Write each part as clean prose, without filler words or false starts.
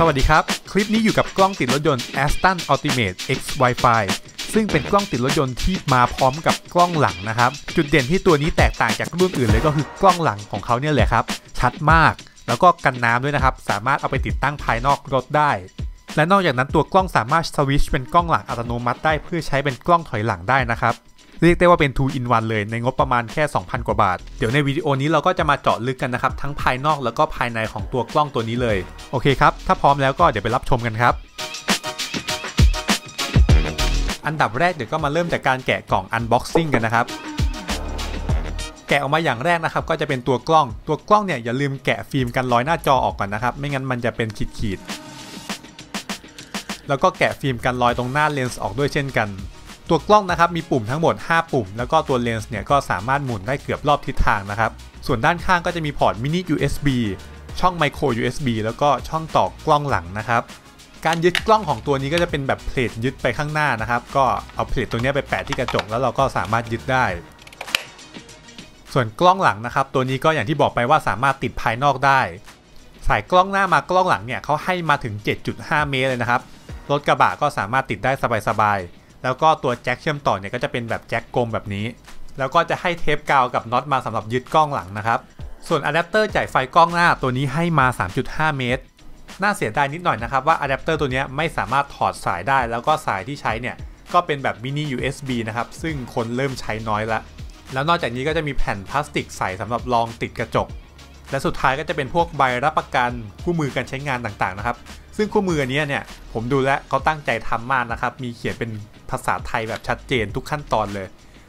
สวัสดีครับคลิปนี้อยู่กับกล้องติดรถยนต์ Aston Ultimate X WiFi ซึ่งเป็นกล้องติดรถยนต์ที่มาพร้อมกับกล้องหลังนะครับจุดเด่นที่ตัวนี้แตกต่างจากรุ่นอื่นเลยก็คือกล้องหลังของเขาเนี่ยแหละครับชัดมากแล้วก็กันน้ำด้วยนะครับสามารถเอาไปติดตั้งภายนอกรถได้และนอกจากนั้นตัวกล้องสามารถสวิตช์เป็นกล้องหลังอัตโนมัติได้เพื่อใช้เป็นกล้องถอยหลังได้นะครับเรียกได้ว่าเป็น 2 in 1 เลยในงบประมาณแค่ 2,000 กว่าบาทเดี๋ยวในวิดีโอนี้เราก็จะมาเจาะลึกกันนะครับทั้งภายนอกแล้วก็ภายในของตัวกล้องตัวนี้เลยโอเคครับถ้าพร้อมแล้วก็เดี๋ยวไปรับชมกันครับอันดับแรกเดี๋ยวก็มาเริ่มจากการแกะกล่อง unboxing กันนะครับแกะออกมาอย่างแรกนะครับก็จะเป็นตัวกล้องเนี่ยอย่าลืมแกะฟิล์มกันร้อยหน้าจอออกก่อนนะครับไม่งั้นมันจะเป็นขีดๆแล้วก็แกะฟิล์มกันรอยตรงหน้าเลนส์ออกด้วยเช่นกันตัวกล้องนะครับมีปุ่มทั้งหมด5ปุ่มแล้วก็ตัวเลนส์เนี่ยก็สามารถหมุนได้เกือบรอบทิศทางนะครับส่วนด้านข้างก็จะมีพอร์ตมินิ USB ช่องไมโคร USB แล้วก็ช่องต่อกล้องหลังนะครับการยึดกล้องของตัวนี้ก็จะเป็นแบบเพลทยึดไปข้างหน้านะครับก็เอาเพลทตัวนี้ไปแปะที่กระจกแล้วเราก็สามารถยึดได้ส่วนกล้องหลังนะครับตัวนี้ก็อย่างที่บอกไปว่าสามารถติดภายนอกได้สายกล้องหน้ามากล้องหลังเนี่ยเขาให้มาถึง 7.5 เมตรเลยนะครับรถกระบะก็สามารถติดได้สบายๆแล้วก็ตัวแจ็คเชื่อมต่อเนี่ยก็จะเป็นแบบแจ็คกลมแบบนี้แล้วก็จะให้เทปกาวกับน็อตมาสำหรับยึดกล้องหลังนะครับส่วนอะแดปเตอร์จ่ายไฟกล้องหน้าตัวนี้ให้มา 3.5 เมตรน่าเสียดายนิดหน่อยนะครับว่าอะแดปเตอร์ตัวนี้ไม่สามารถถอดสายได้แล้วก็สายที่ใช้เนี่ยก็เป็นแบบมินิ USB นะครับซึ่งคนเริ่มใช้น้อยละแล้วนอกจากนี้ก็จะมีแผ่นพลาสติกใสสำหรับรองติดกระจกและสุดท้ายก็จะเป็นพวกใบรับประกันคู่มือการใช้งานต่างๆนะครับซึ่งคู่มืออันนี้เนี่ยผมดูแลเขาตั้งใจทำมากนะครับมีเขียนเป็นภาษาไทยแบบชัดเจนทุกขั้นตอนเลย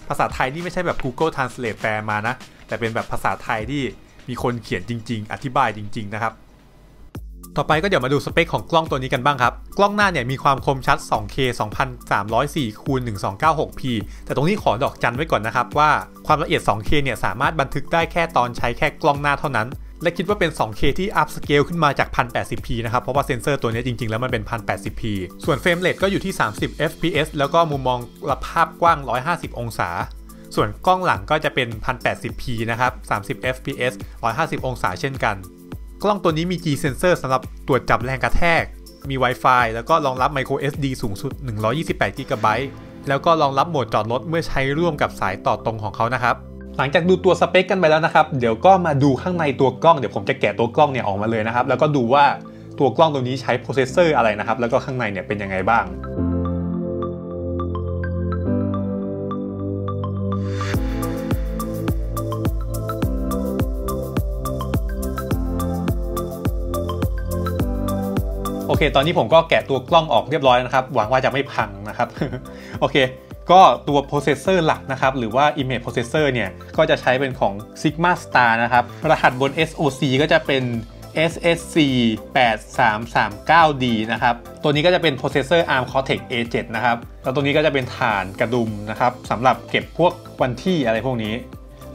ภาษาไทยนี่ไม่ใช่แบบ Google Translate แปลมานะแต่เป็นแบบภาษาไทยที่มีคนเขียนจริงๆอธิบายจริงๆนะครับต่อไปก็เดี๋ยวมาดูสเปคของกล้องตัวนี้กันบ้างครับกล้องหน้าเนี่ยมีความคมชัด 2K 2304x1296p แต่ตรงนี้ขอดอกจันไว้ก่อนนะครับว่าความละเอียด 2K เนี่ยสามารถบันทึกได้แค่ตอนใช้แค่กล้องหน้าเท่านั้นและคิดว่าเป็น 2K ที่อัพสเกลขึ้นมาจาก 1080p นะครับเพราะว่าเซ็นเซอร์ตัวนี้จริงๆแล้วมันเป็น 1080p ส่วนเฟรมเรทก็อยู่ที่ 30 fps แล้วก็มุมมองรับภาพกว้าง 150 องศาส่วนกล้องหลังก็จะเป็น 1080p นะครับ 30 fps 150 องศาเช่นกันกล้องตัวนี้มี G sensor สำหรับตรวจจับแรงกระแทกมี Wi-Fi แล้วก็รองรับ micro SD สูงสุด 128 GB แล้วก็รองรับโหมดจอดรถเมื่อใช้ร่วมกับสายต่อตรงของเขานะครับหลังจากดูตัวสเปคกันไปแล้วนะครับเดี๋ยวก็มาดูข้างในตัวกล้องเดี๋ยวผมจะแกะตัวกล้องเนี่ยออกมาเลยนะครับแล้วก็ดูว่าตัวกล้องตัวนี้ใช้โปรเซสเซอร์อะไรนะครับแล้วก็ข้างในเนี่ยเป็นยังไงบ้างโอเคตอนนี้ผมก็แกะตัวกล้องออกเรียบร้อยนะครับหวังว่าจะไม่พังนะครับโอเคก็ตัวโปรเซสเซอร์หลักนะครับหรือว่า Image Processor เนี่ยก็จะใช้เป็นของ Sigma Star นะครับรหัสบน SOC ก็จะเป็น SSC 8339D นะครับตัวนี้ก็จะเป็นโปรเซสเซอร์ Arm Cortex A 7 นะครับแล้วตัวนี้ก็จะเป็นฐานกระดุมนะครับสำหรับเก็บพวกวันที่อะไรพวกนี้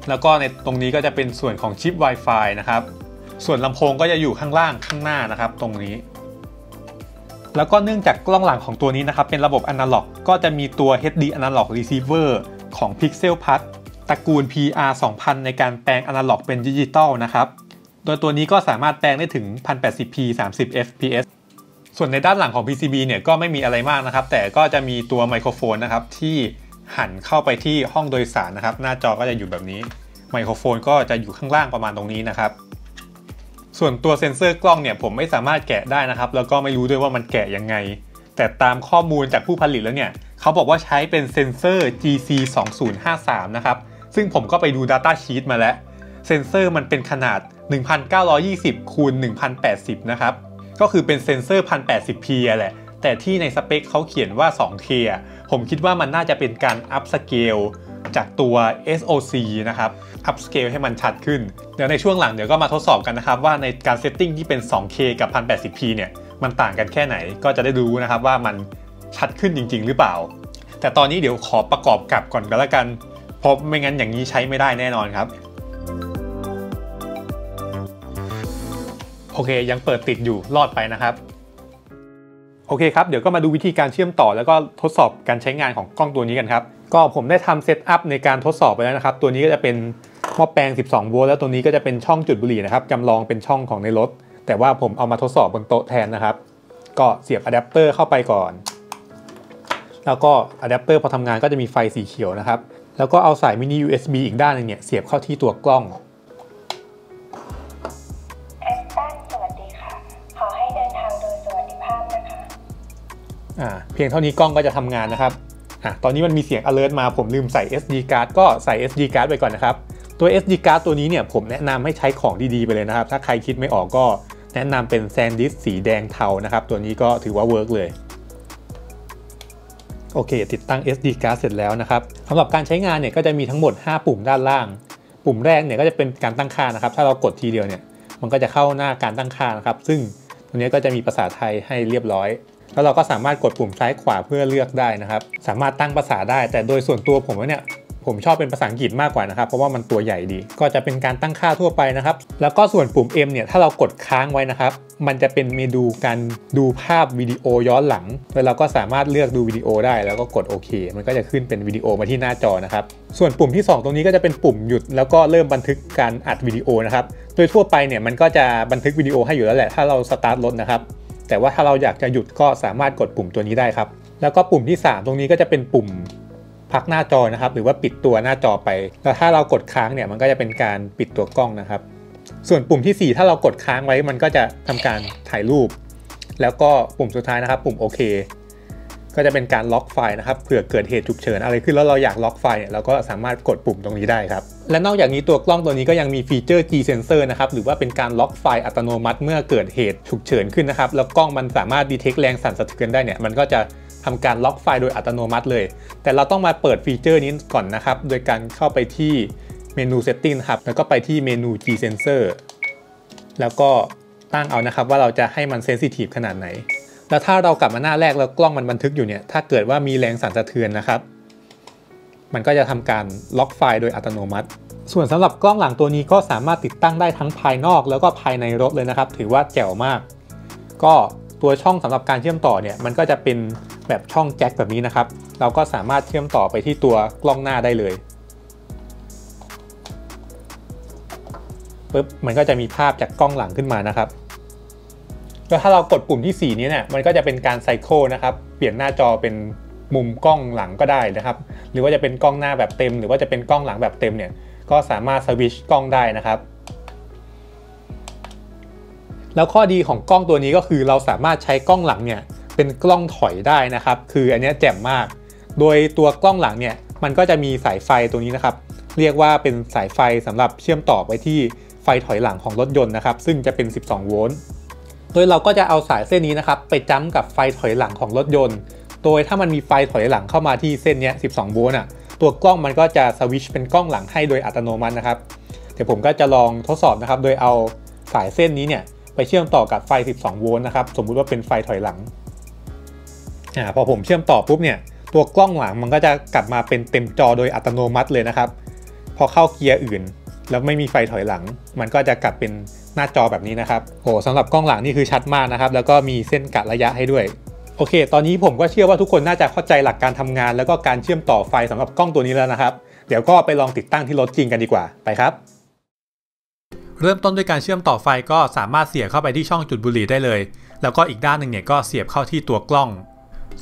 แล้วก็ในตรงนี้ก็จะเป็นส่วนของชิป Wi-Fi นะครับส่วนลำโพงก็จะอยู่ข้างล่างข้างหน้านะครับตรงนี้แล้วก็เนื่องจากกล้องหลังของตัวนี้นะครับเป็นระบบอนาล็อกก็จะมีตัว HD Analog Receiver ของ Pixel พัดตระกูล PR2000 ในการแปลงอนาล็อกเป็นดิจิตอลนะครับโดยตัวนี้ก็สามารถแปลงได้ถึง 1080p 30 fps ส่วนในด้านหลังของ PCB เนี่ยก็ไม่มีอะไรมากนะครับแต่ก็จะมีตัวไมโครโฟนนะครับที่หันเข้าไปที่ห้องโดยสารนะครับหน้าจอก็จะอยู่แบบนี้ไมโครโฟนก็จะอยู่ข้างล่างประมาณตรงนี้นะครับส่วนตัวเซ็นเซอร์กล้องเนี่ยผมไม่สามารถแกะได้นะครับแล้วก็ไม่รู้ด้วยว่ามันแกะยังไงแต่ตามข้อมูลจากผู้ผลิตแล้วเนี่ยเขาบอกว่าใช้เป็นเซ็นเซอร์ GC 2053 นะครับซึ่งผมก็ไปดู Data Sheet มาแล้วเซ็นเซอร์มันเป็นขนาด 1920x1080 นะครับก็คือเป็นเซ็นเซอร์ 1080p แหละแต่ที่ในสเปคเขาเขียนว่า 2K ผมคิดว่ามันน่าจะเป็นการอัพสเกลจากตัว SOC นะครับ upscale ให้มันชัดขึ้นเดี๋ยวในช่วงหลังเดี๋ยวก็มาทดสอบกันนะครับว่าในการเซตติ้งที่เป็น 2K กับ 1080p เนี่ยมันต่างกันแค่ไหนก็จะได้รู้นะครับว่ามันชัดขึ้นจริงๆหรือเปล่าแต่ตอนนี้เดี๋ยวขอประกอบกับก่อนก็แล้วกันเพราะไม่งั้นอย่างนี้ใช้ไม่ได้แน่นอนครับโอเคยังเปิดติดอยู่รอดไปนะครับโอเคครับเดี๋ยวก็มาดูวิธีการเชื่อมต่อแล้วก็ทดสอบการใช้งานของกล้องตัวนี้กันครับก็ผมได้ทำเซตอัพในการทดสอบไปแล้วนะครับตัวนี้ก็จะเป็นหม้อแปลง12 โวลต์แล้วตัวนี้ก็จะเป็นช่องจุดบุหรี่นะครับจำลองเป็นช่องของในรถแต่ แต่ว่าผมเอามาทดสอบบนโต๊ะแทนนะครับก็เสียบอะแดปเตอร์เข้าไปก่อนแล้วก็อะแดปเตอร์พอทำงานก็จะมีไฟสีเขียวนะครับแล้วก็เอาสายมินิ USB อีกด้านนึงเนี่ยเสียบเข้าที่ตัวกล้องเพียงเท่านี้กล้องก็จะทำงานนะครับตอนนี้มันมีเสียง alert มาผมลืมใส่ SD card ก็ใส่ SD card ไปก่อนนะครับตัว SD card ตัวนี้เนี่ยผมแนะนำให้ใช้ของดีๆไปเลยนะครับถ้าใครคิดไม่ออกก็แนะนำเป็น SanDisk สีแดงเทานะครับตัวนี้ก็ถือว่าเวิร์กเลยโอเคติดตั้ง SD card เสร็จแล้วนะครับสำหรับการใช้งานเนี่ยก็จะมีทั้งหมด5ปุ่มด้านล่างปุ่มแรกเนี่ยก็จะเป็นการตั้งค่านะครับถ้าเรากดทีเดียวเนี่ยมันก็จะเข้าหน้าการตั้งค่านะครับซึ่งตัวนี้ก็จะมีภาษาไทยให้เรียบร้อยแล้วเราก็สามารถกดปุ่มซ้ายขวาเพื่อเลือกได้นะครับสามารถตั้งภาษาได้แต่โดยส่วนตัวผมเนี่ยผมชอบเป็นภาษาอังกฤษมากกว่านะครับเพราะว่ามันตัวใหญ่ดีก็จะเป็นการตั้งค่าทั่วไปนะครับแล้วก็ส่วนปุ่ม M เนี่ยถ้าเรากดค้างไว้นะครับมันจะเป็นเมนูการดูภาพวิดีโอย้อนหลังแล้วเราก็สามารถเลือกดูวิดีโอได้แล้วก็กดโอเคมันก็จะขึ้นเป็นวิดีโอมาที่หน้าจอนะครับส่วนปุ่มที่2ตรงนี้ก็จะเป็นปุ่มหยุดแล้วก็เริ่มบันทึกการอัดวิดีโอนะครับโดยทั่วไปเนี่ยมันก็จะบันทึกวิดีโอให้อยู่แล้วแหละถ้าเราสตาร์ทรถนะครับแต่ว่าถ้าเราอยากจะหยุดก็สามารถกดปุ่มตัวนี้ได้ครับแล้วก็ปุ่มที่3ตรงนี้ก็จะเป็นปุ่มพักหน้าจอนะครับหรือว่าปิดตัวหน้าจอไปแล้วถ้าเรากดค้างเนี่ยมันก็จะเป็นการปิดตัวกล้องนะครับส่วนปุ่มที่4ถ้าเรากดค้างไว้มันก็จะทำการถ่ายรูปแล้วก็ปุ่มสุดท้ายนะครับปุ่มโอเคก็จะเป็นการล็อกไฟล์นะครับเผื่อเกิดเหตุฉุกเฉินอะไรขึ้นแล้วเราอยากล็อกไฟล์เนี่ยเราก็สามารถกดปุ่มตรงนี้ได้ครับและนอกจากนี้ตัวกล้องตัวนี้ก็ยังมีฟีเจอร์ G Sensor นะครับหรือว่าเป็นการล็อกไฟล์อัตโนมัติเมื่อเกิดเหตุฉุกเฉินขึ้นนะครับแล้วกล้องมันสามารถดีเทคแรงสั่นสะเทือนได้เนี่ยมันก็จะทำการล็อกไฟล์โดยอัตโนมัติเลยแต่เราต้องมาเปิดฟีเจอร์นี้ก่อนนะครับโดยการเข้าไปที่เมนู Setting ครับแล้วก็ไปที่เมนู G Sensor แล้วก็ตั้งเอานะครับว่าเราจะให้มันเซนซิทีฟขนาดไหนแล้วถ้าเรากลับมาหน้าแรกแล้วกล้องมันบันทึกอยู่เนี่ยถ้าเกิดว่ามีแรงสั่นสะเทือนนะครับมันก็จะทำการล็อกไฟล์โดยอัตโนมัติส่วนสำหรับกล้องหลังตัวนี้ก็สามารถติดตั้งได้ทั้งภายนอกแล้วก็ภายในรถเลยนะครับถือว่าแจ๋วมากก็ตัวช่องสำหรับการเชื่อมต่อเนี่ยมันก็จะเป็นแบบช่องแจ็คแบบนี้นะครับเราก็สามารถเชื่อมต่อไปที่ตัวกล้องหน้าได้เลยปึ๊บมันก็จะมีภาพจากกล้องหลังขึ้นมานะครับถ้าเรากดปุ่มที่4นี้เนี่ยมันก็จะเป็นการไซเคิลนะครับเปลี่ยนหน้าจอเป็นมุมกล้องหลังก็ได้นะครับหรือว่าจะเป็นกล้องหน้าแบบเต็มหรือว่าจะเป็นกล้องหลังแบบเต็มเนี่ยก็สามารถสวิตช์กล้องได้นะครับแล้วข้อดีของกล้องตัวนี้ก็คือเราสามารถใช้กล้องหลังเนี่ยเป็นกล้องถอยได้นะครับคืออันนี้แจ่มมากโดยตัวกล้องหลังเนี่ยมันก็จะมีสายไฟตัวนี้นะครับเรียกว่าเป็นสายไฟสำหรับเชื่อมต่อไปที่ไฟถอยหลังของรถยนต์นะครับซึ่งจะเป็น12โวลต์โดยเราก็จะเอาสายเส้นนี้นะครับไปจ้ำกับไฟถอยหลังของรถยนต์โดยถ้ามันมีไฟถอยหลังเข้ามาที่เส้นนี้12โวลต์อ่ะตัวกล้องมันก็จะสวิตช์เป็นกล้องหลังให้โดยอัตโนมัตินะครับเดี๋ยวผมก็จะลองทดสอบนะครับโดยเอาสายเส้นนี้เนี่ยไปเชื่อมต่อกับไฟ12โวลต์นะครับสมมุติว่าเป็นไฟถอยหลังพอผมเชื่อมต่อปุ๊บเนี่ยตัวกล้องหลังมันก็จะกลับมาเป็นเต็มจอโดยอัตโนมัติเลยนะครับพอเข้าเกียร์อื่นแล้วไม่มีไฟถอยหลังมันก็จะกลับเป็นหน้าจอแบบนี้นะครับโอ้สำหรับกล้องหลังนี่คือชัดมากนะครับแล้วก็มีเส้นกะระยะให้ด้วยโอเคตอนนี้ผมก็เชื่อว่าทุกคนน่าจะเข้าใจหลักการทำงานแล้วก็การเชื่อมต่อไฟสำหรับกล้องตัวนี้แล้วนะครับเดี๋ยวก็ไปลองติดตั้งที่รถจริงกันดีกว่าไปครับเริ่มต้นด้วยการเชื่อมต่อไฟก็สามารถเสียบเข้าไปที่ช่องจุดบุหรี่ได้เลยแล้วก็อีกด้านหนึ่งเนี่ยก็เสียบเข้าที่ตัวกล้อง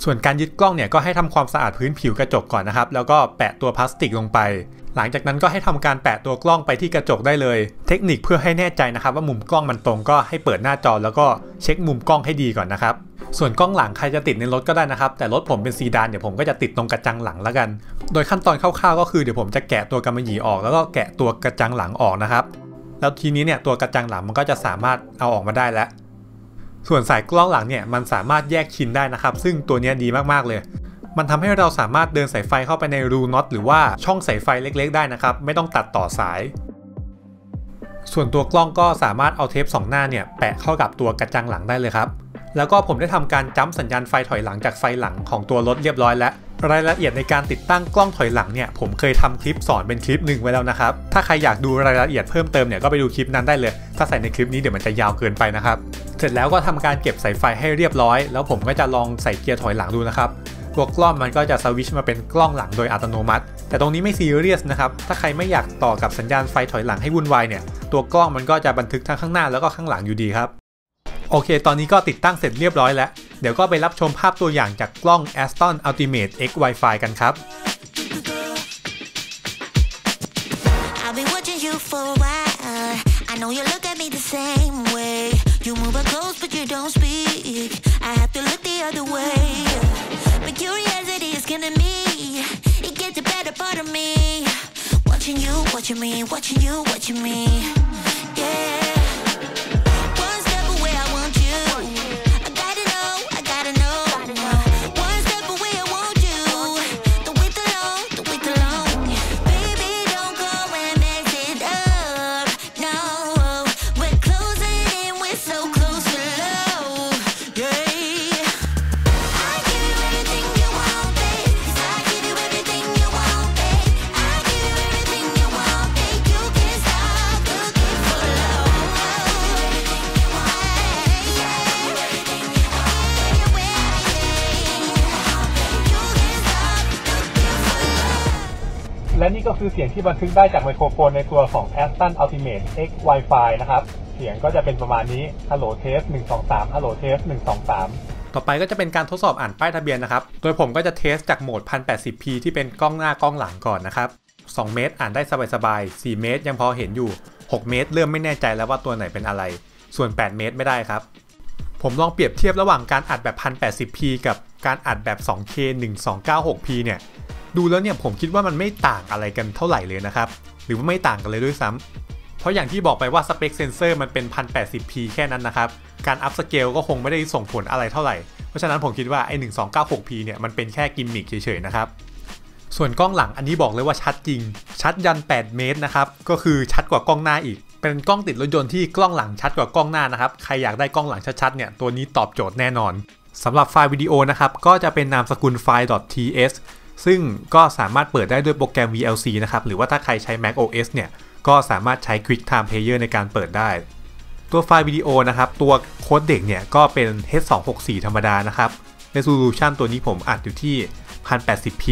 ส่วนการยึดกล้องเนี่ยก็ให้ทำความสะอาดพื้นผิวกระจกก่อนนะครับแล้วก็แปะตัวพลาสติกลงไปหลังจากนั้นก็ให้ทำการแปะตัวกล้องไปที่กระจกได้เลยเทคนิคเพื่อให้แน่ใจนะครับว่ามุมกล้องมันตรงก็ให้เปิดหน้าจอแล้วก็เช็คมุมกล้องให้ดีก่อนนะครับส่วนกล้องหลังใครจะติดในรถก็ได้นะครับแต่รถผมเป็นซีดานเดี๋ยวผมก็จะติดตรงกระจังหลังแล้วกันโดยขั้นตอนคร่าวๆก็คือเดี๋ยวผมจะแกะตัวกำมะหยี่ออกแล้วก็แกะตัวกระจังหลังออกนะครับแล้วทีนี้เนี่ยตัวกระจังหลังมันก็จะสามารถเอาออกมาได้แล้วส่วนสายกล้องหลังเนี่ยมันสามารถแยกชิ้นได้นะครับซึ่งตัวนี้ดีมากๆเลยมันทำให้เราสามารถเดินสายไฟเข้าไปในรูน็อตหรือว่าช่องสายไฟเล็กๆได้นะครับไม่ต้องตัดต่อสายส่วนตัวกล้องก็สามารถเอาเทป2หน้าเนี่ยแปะเข้ากับตัวกระจังหลังได้เลยครับแล้วก็ผมได้ทำการจ้ำสัญญาณไฟถอยหลังจากไฟหลังของตัวรถเรียบร้อยแล้วรายละเอียดในการติดตั้งกล้องถอยหลังเนี่ยผมเคยทำคลิปสอนเป็นคลิปหนึ่งไว้แล้วนะครับถ้าใครอยากดูรายละเอียดเพิ่มเติมเนี่ยก็ไปดูคลิปนั้นได้เลยถ้าใส่ในคลิปนี้เดี๋ยวมันจะยาวเกินไปนะครับเสร็จแล้วก็ทำการเก็บสายไฟให้เรียบร้อยแล้วผมก็จะลองใส่เกียร์ถอยหลังดูนะครับตัวกล้องมันก็จะสวิตช์มาเป็นกล้องหลังโดยอัตโนมัติแต่ตรงนี้ไม่ซีเรียสนะครับถ้าใครไม่อยากต่อกับสัญญาณไฟถอยหลังให้วุ่นวายเนี่ยตัวกล้องมันก็จะบันทึกทั้งข้างหน้าแล้วก็ข้างหลังอยู่ดีครับ โอเคตอนนี้ก็ติดตั้งเสร็จเรียบร้อยแล้วเดี๋ยวก็ไปรับชมภาพตัวอย่างจากกล้อง Aston Ultimate X WiFi กันครับWatching me, watching you, watching me. Yeah. One step away, I want you. I gotta know, I gotta know. One step away, I want you. Don't wait too long, don't wait too long. Baby, don't go and mess it up. No, we're closing in, we're so close to love. Yeah.และนี่ก็คือเสียงที่บันทึกได้จากไมโครโฟนในตัวของ Aston Ultimate X WiFi นะครับเสียงก็จะเป็นประมาณนี้ Hello Test 123 Hello Test 123 ต่อไปก็จะเป็นการทดสอบอ่านป้ายทะเบียนนะครับโดยผมก็จะเทสจากโหมด 1080p ที่เป็นกล้องหน้ากล้องหลังก่อนนะครับ2เมตรอ่านได้สบายๆ4เมตรยังพอเห็นอยู่6เมตรเริ่มไม่แน่ใจแล้วว่าตัวไหนเป็นอะไรส่วน8เมตรไม่ได้ครับผมลองเปรียบเทียบระหว่างการอัดแบบ 1080p กับการอัดแบบ 2K 1296p เนี่ยดูแล้วเนี่ยผมคิดว่ามันไม่ต่างอะไรกันเท่าไหร่เลยนะครับหรือว่าไม่ต่างกันเลยด้วยซ้ำเพราะอย่างที่บอกไปว่าสเปคเซนเซอร์มันเป็น 1080p แค่นั้นนะครับการอัพสเกลก็คงไม่ได้ส่งผลอะไรเท่าไหร่เพราะฉะนั้นผมคิดว่าไอ้ 1296p เนี่ยมันเป็นแค่กิมมิคเฉยๆนะครับส่วนกล้องหลังอันนี้บอกเลยว่าชัดจริงชัดยัน8เมตรนะครับก็คือชัดกว่ากล้องหน้าอีกเป็นกล้องติดรถยนต์ที่กล้องหลังชัดกว่ากล้องหน้านะครับใครอยากได้กล้องหลังชัดๆเนี่ยตัวนี้ตอบโจทย์แน่นอนสำหรับไฟล์วิดีโอนะครับก็จะเป็นนามสกุลไฟล์ .tsซึ่งก็สามารถเปิดได้ด้วยโปรแกรม VLC นะครับหรือว่าถ้าใครใช้ Mac OS เนี่ยก็สามารถใช้ Quick Time Player ในการเปิดได้ตัวไฟล์วิดีโอนะครับตัวโค้ดเด็กเนี่ยก็เป็น H.264 ธรรมดานะครับ Resolution ตัวนี้ผมอัดอยู่ที่ 1080p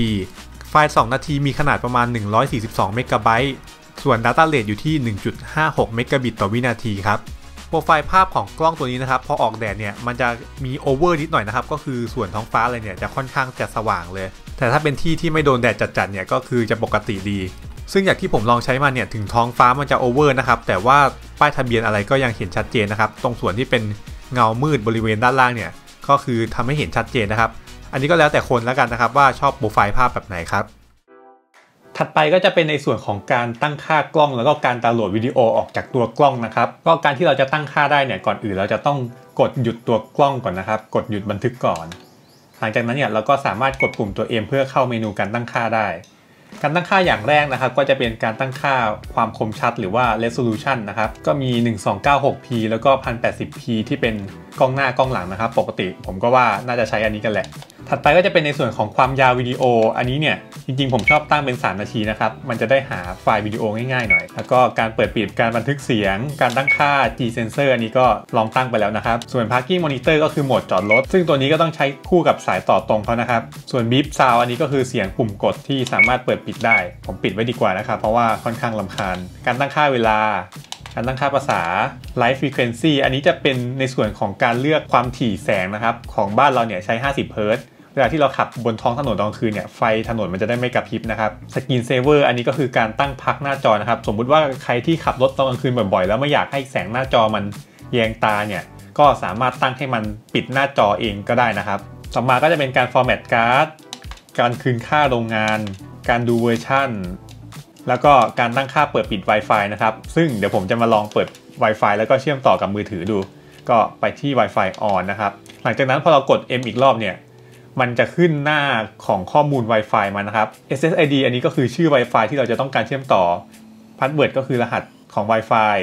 ไฟล์2นาทีมีขนาดประมาณ142 เมกะไบต์ส่วน Data Rate อยู่ที่ 1.56 เมกะบิตต่อวินาทีครับโปรไฟล์ภาพของกล้องตัวนี้นะครับพอออกแดดเนี่ยมันจะมีโอเวอร์นิดหน่อยนะครับก็คือส่วนท้องฟ้าอะไรเนี่ยจะค่อนข้างจะสว่างเลยแต่ถ้าเป็นที่ที่ไม่โดนแดดจัดๆเนี่ยก็คือจะปกติดีซึ่งจากที่ผมลองใช้มาเนี่ยถึงท้องฟ้ามันจะโอเวอร์นะครับแต่ว่าป้ายทะเบียนอะไรก็ยังเห็นชัดเจนนะครับตรงส่วนที่เป็นเงามืดบริเวณด้านล่างเนี่ยก็คือทำให้เห็นชัดเจนนะครับอันนี้ก็แล้วแต่คนแล้วกันนะครับว่าชอบโปรไฟล์ภาพแบบไหนครับถัดไปก็จะเป็นในส่วนของการตั้งค่ากล้องแล้วก็การดาวน์โหลดวิดีโอออกจากตัวกล้องนะครับก็การที่เราจะตั้งค่าได้เนี่ยก่อนอื่นเราจะต้องกดหยุดตัวกล้องก่อนนะครับกดหยุดบันทึกก่อนหลังจากนั้นเนี่ยเราก็สามารถกดปุ่มตัว M เพื่อเข้าเมนูการตั้งค่าได้การตั้งค่าอย่างแรกนะครับก็จะเป็นการตั้งค่าความคมชัดหรือว่า resolution นะครับก็มี 1296p แล้วก็ 1080p ที่เป็นกล้องหน้ากล้องหลังนะครับปกติผมก็ว่าน่าจะใช้อันนี้กันแหละถัดไปก็จะเป็นในส่วนของความยาววิดีโออันนี้เนี่ยจริงๆผมชอบตั้งเป็น3นาทีนะครับมันจะได้หาไฟล์วิดีโอง่ายๆหน่อยแล้วก็การเปิดปิดการบันทึกเสียงการตั้งค่า G Sensor อันนี้ก็ลองตั้งไปแล้วนะครับส่วน Parking Monitor ก็คือโหมดจอดรถซึ่งตัวนี้ก็ต้องใช้คู่กับสายต่อตรงเขานะครับส่วน Beep Sound อันนี้ก็คือเสียงปุ่มกดที่สามารถเปิดปิดได้ผมปิดไว้ดีกว่านะครับเพราะว่าค่อนข้างรำคาญการตั้งค่าเวลาการตั้งค่าภาษา Light Frequency อันนี้จะเป็นในส่วนของการเลือกความถี่แสงนะครับของบ้านเราเนี่ยใช้50 Hzเวลาที่เราขับบนท้องถนนตอนคืนเนี่ยไฟถนนมันจะได้ไม่กระพริบนะครับสกรีนเซเวอร์อันนี้ก็คือการตั้งพักหน้าจอนะครับสมมุติว่าใครที่ขับรถตอนกลางคืนบ่อยๆแล้วไม่อยากให้แสงหน้าจอมันแยงตาเนี่ยก็สามารถตั้งให้มันปิดหน้าจอเองก็ได้นะครับต่อมาก็จะเป็นการ format การ์ดการคืนค่าโรงงานการดูเวอร์ชันแล้วก็การตั้งค่าเปิดปิด Wi-Fi นะครับซึ่งเดี๋ยวผมจะมาลองเปิด Wi-Fi แล้วก็เชื่อมต่อกับมือถือดูก็ไปที่ Wi-Fi on นะครับหลังจากนั้นพอเรากด M อีกรอบเนี่ยมันจะขึ้นหน้าของข้อมูล Wi-Fi มานะครับ SSID อันนี้ก็คือชื่อ Wi-Fi ที่เราจะต้องการเชื่อมต่อ Password ก็คือรหัสของ Wi-Fi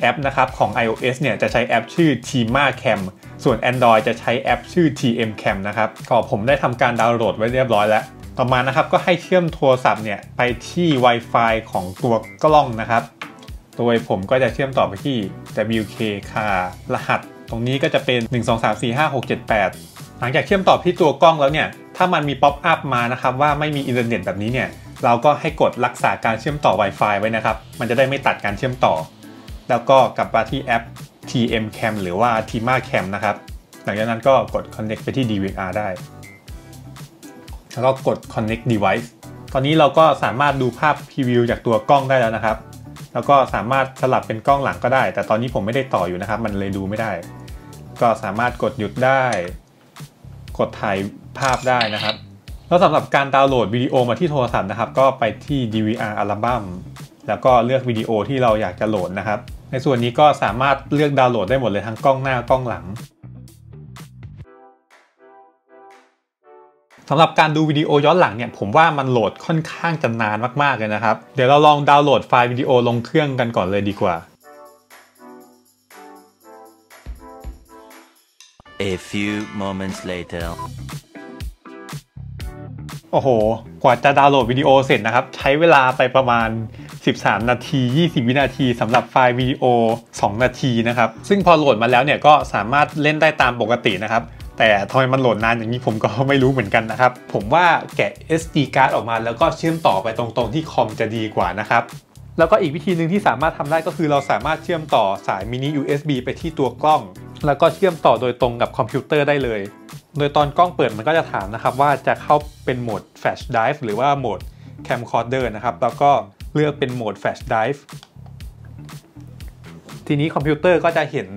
แอปนะครับของ iOS เนี่ยจะใช้แอปชื่อ TMA Cam ส่วน Android จะใช้แอปชื่อ TM Cam นะครับก็ผมได้ทำการดาวน์โหลดไว้เรียบร้อยแล้วต่อมานะครับก็ให้เชื่อมโทรศัพท์เนี่ยไปที่ Wi-Fi ของตัวกล้องนะครับโดยผมก็จะเชื่อมต่อไปที่ WK Car รหัสตรงนี้ก็จะเป็น 12345678หลังจากเชื่อมต่อที่ตัวกล้องแล้วเนี่ยถ้ามันมีป๊อปอัพมานะครับว่าไม่มีอินเทอร์เน็ตแบบนี้เนี่ยเราก็ให้กดรักษาการเชื่อมต่อ Wi-Fi ไว้นะครับมันจะได้ไม่ตัดการเชื่อมต่อแล้วก็กลับมาที่แอป T TMA Cam หรือว่า TMA Cam นะครับหลังจากนั้นก็กด Connect ไปที่ DVR ได้แล้วก็กด Connect Device ตอนนี้เราก็สามารถดูภาพพรีวิวจากตัวกล้องได้แล้วนะครับแล้วก็สามารถสลับเป็นกล้องหลังก็ได้แต่ตอนนี้ผมไม่ได้ต่ออยู่นะครับมันเลยดูไม่ได้ก็สามารถกดหยุดได้กดถ่ายภาพได้นะครับแล้วสำหรับการดาวน์โหลดวิดีโอมาที่โทรศัพท์นะครับก็ไปที่ DVR อัลบั้มแล้วก็เลือกวิดีโอที่เราอยากจะโหลดนะครับในส่วนนี้ก็สามารถเลือกดาวน์โหลดได้หมดเลยทั้งกล้องหน้ากล้องหลังสำหรับการดูวิดีโอย้อนหลังเนี่ยผมว่ามันโหลดค่อนข้างจะนานมากๆเลยนะครับเดี๋ยวเราลองดาวน์โหลดไฟล์วิดีโอลงเครื่องกันก่อนเลยดีกว่า A few moments later โอ้โหกว่าจะดาวน์โหลดวิดีโอเสร็จนะครับใช้เวลาไปประมาณ13นาที20วินาทีสำหรับไฟล์วิดีโอ2นาทีนะครับซึ่งพอโหลดมาแล้วเนี่ยก็สามารถเล่นได้ตามปกตินะครับแต่ทำไมมันโหลดนานอย่างนี้ผมก็ไม่รู้เหมือนกันนะครับผมว่าแกะ SD card ออกมาแล้วก็เชื่อมต่อไปตรงๆที่คอมจะดีกว่านะครับแล้วก็อีกวิธีหนึ่งที่สามารถทำได้ก็คือเราสามารถเชื่อมต่อสาย mini USB ไปที่ตัวกล้องแล้วก็เชื่อมต่อโดยตรงกับคอมพิวเตอร์ได้เลยโดยตอนกล้องเปิดมันก็จะถามนะครับว่าจะเข้าเป็นโหมด flash drive หรือว่าโหมด camcorder นะครับแล้วก็เลือกเป็นโหมด flash drive ทีนี้คอมพิวเตอร์ก็จะเห็น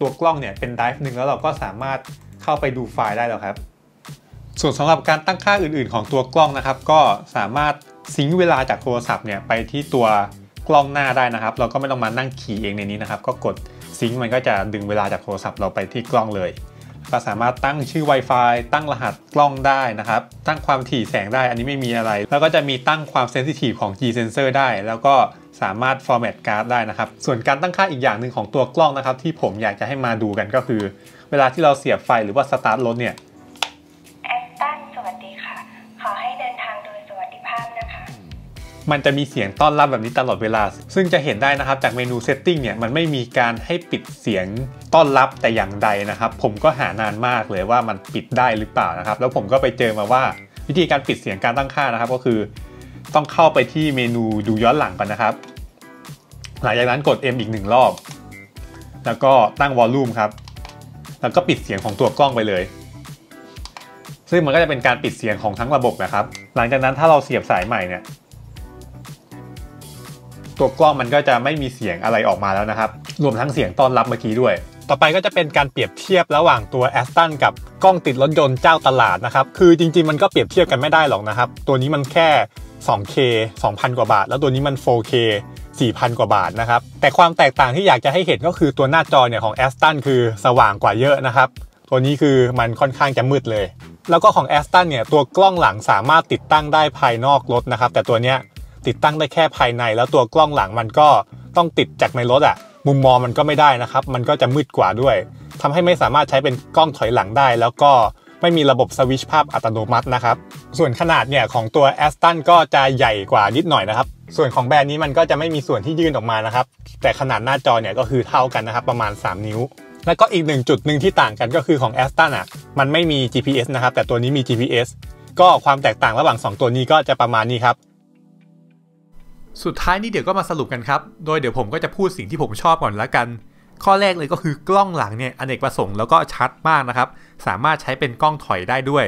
ตัวกล้องเนี่ยเป็น drive หนึ่งแล้วเราก็สามารถเข้าไปดูไฟล์ได้แล้วครับส่วนสำหรับการตั้งค่าอื่นๆของตัวกล้องนะครับก็สามารถซิงค์เวลาจากโทรศัพท์เนี่ยไปที่ตัวกล้องหน้าได้นะครับเราก็ไม่ต้องมานั่งขี่เองในนี้นะครับก็กดซิงค์มันก็จะดึงเวลาจากโทรศัพท์เราไปที่กล้องเลยก็สามารถตั้งชื่อ Wi-Fi ตั้งรหัสกล้องได้นะครับตั้งความถี่แสงได้อันนี้ไม่มีอะไรแล้วก็จะมีตั้งความเซนซิทีฟของ G Sensor ได้แล้วก็สามารถ Format Card ได้นะครับส่วนการตั้งค่าอีกอย่างหนึ่งของตัวกล้องนะครับที่ผมอยากจะให้มาดูกันก็คือเวลาที่เราเสียบไฟหรือว่าสตาร์ทรถเนี่ย Aston สวัสดีค่ะขอให้เดินทางโดยสวัสดิภาพนะคะมันจะมีเสียงต้อนรับแบบนี้ตลอดเวลาซึ่งจะเห็นได้นะครับจากเมนู Setting เนี่ยมันไม่มีการให้ปิดเสียงต้อนรับแต่อย่างใดนะครับผมก็หานานมากเลยว่ามันปิดได้หรือเปล่านะครับแล้วผมก็ไปเจอมาว่าวิธีการปิดเสียงการตั้งค่านะครับก็คือต้องเข้าไปที่เมนูดูย้อนหลังก่อนนะครับหลังจากนั้นกด M อีก1รอบแล้วก็ตั้ง Volume ครับแล้วก็ปิดเสียงของตัวกล้องไปเลยซึ่งมันก็จะเป็นการปิดเสียงของทั้งระบบนะครับหลังจากนั้นถ้าเราเสียบสายใหม่เนี่ยตัวกล้องมันก็จะไม่มีเสียงอะไรออกมาแล้วนะครับรวมทั้งเสียงต้อนรับเมื่อกี้ด้วยต่อไปก็จะเป็นการเปรียบเทียบระหว่างตัว Aston กับกล้องติดรถยนต์เจ้าตลาดนะครับคือจริงๆมันก็เปรียบเทียบกันไม่ได้หรอกนะครับตัวนี้มันแค่ 2K 2,000 กว่าบาทแล้วตัวนี้มัน 4K 4,000 กว่าบาทนะครับแต่ความแตกต่างที่อยากจะให้เห็นก็คือตัวหน้าจอเนี่ยของ Aston คือสว่างกว่าเยอะนะครับตัวนี้คือมันค่อนข้างจะมืดเลยแล้วก็ของ Aston เนี่ยตัวกล้องหลังสามารถติดตั้งได้ภายนอกรถนะครับแต่ตัวเนี้ยติดตั้งได้แค่ภายในแล้วตัวกล้องหลังมันก็ต้องติดจากในรถอ่ะมุมมองมันก็ไม่ได้นะครับมันก็จะมืดกว่าด้วยทำให้ไม่สามารถใช้เป็นกล้องถอยหลังได้แล้วก็ไม่มีระบบสวิตช์ภาพอัตโนมัตินะครับส่วนขนาดเนี่ยของตัว Aston ก็จะใหญ่กว่านิดหน่อยนะครับส่วนของแบรนด์นี้มันก็จะไม่มีส่วนที่ยื่นออกมานะครับแต่ขนาดหน้าจอเนี่ยก็คือเท่ากันนะครับประมาณ3นิ้วแล้วก็อีก1จุดหนึ่งที่ต่างกันก็คือของ Aston อ่ะมันไม่มี GPS นะครับแต่ตัวนี้มี GPS ก็ความแตกต่างระหว่าง2ตัวนี้ก็จะประมาณนี้ครับสุดท้ายนี้เดี๋ยวก็มาสรุปกันครับโดยเดี๋ยวผมก็จะพูดสิ่งที่ผมชอบก่อนละกันข้อแรกเลยก็คือกล้องหลังเนี่ยอเนกประสงค์แล้วก็ชัดมากนะครับสามารถใช้เป็นกล้องถอยได้ด้วย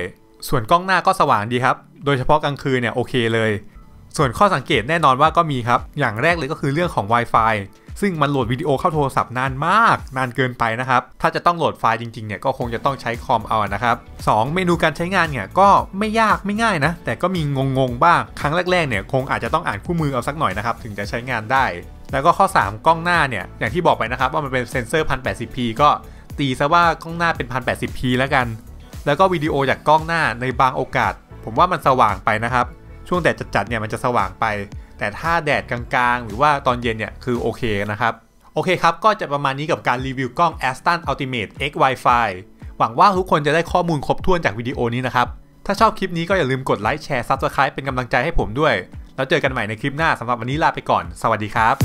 ส่วนกล้องหน้าก็สว่างดีครับโดยเฉพาะกลางคืนเนี่ยโอเคเลยส่วนข้อสังเกตแน่นอนว่าก็มีครับอย่างแรกเลยก็คือเรื่องของ Wi-Fi ซึ่งมันโหลดวิดีโอเข้าโทรศัพท์นานมากนานเกินไปนะครับถ้าจะต้องโหลดไฟล์จริงๆเนี่ยก็คงจะต้องใช้คอมเอานะครับ2เมนูการใช้งานเนี่ยก็ไม่ยากไม่ง่ายนะแต่ก็มีงงบ้างครั้งแรกๆเนี่ยคงอาจจะต้องอ่านคู่มือเอาสักหน่อยนะครับถึงจะใช้งานได้แล้วก็ข้อ3กล้องหน้าเนี่ยอย่างที่บอกไปนะครับว่ามันเป็นเซ็นเซอร์ 1080p ก็ตีซะว่ากล้องหน้าเป็น 1080p แล้วกันแล้วก็วิดีโอจากกล้องหน้าในบางโอกาสผมว่ามันสว่างไปนะครับช่วงแดดจัดๆเนี่ยมันจะสว่างไปแต่ถ้าแดดกลางๆหรือว่าตอนเย็นเนี่ยคือโอเคนะครับโอเคครับก็จะประมาณนี้กับการรีวิวกล้อง Aston Ultimate X WiFi หวังว่าทุกคนจะได้ข้อมูลครบถ้วนจากวิดีโอนี้นะครับถ้าชอบคลิปนี้ก็อย่าลืมกดไลค์แชร์ Subscribe เป็นกำลังใจให้ผมด้วยแล้วเจอกันใหม่ในคลิปหน้าสำหรับวันนี้ลาไปก่อนสวัสดีครับ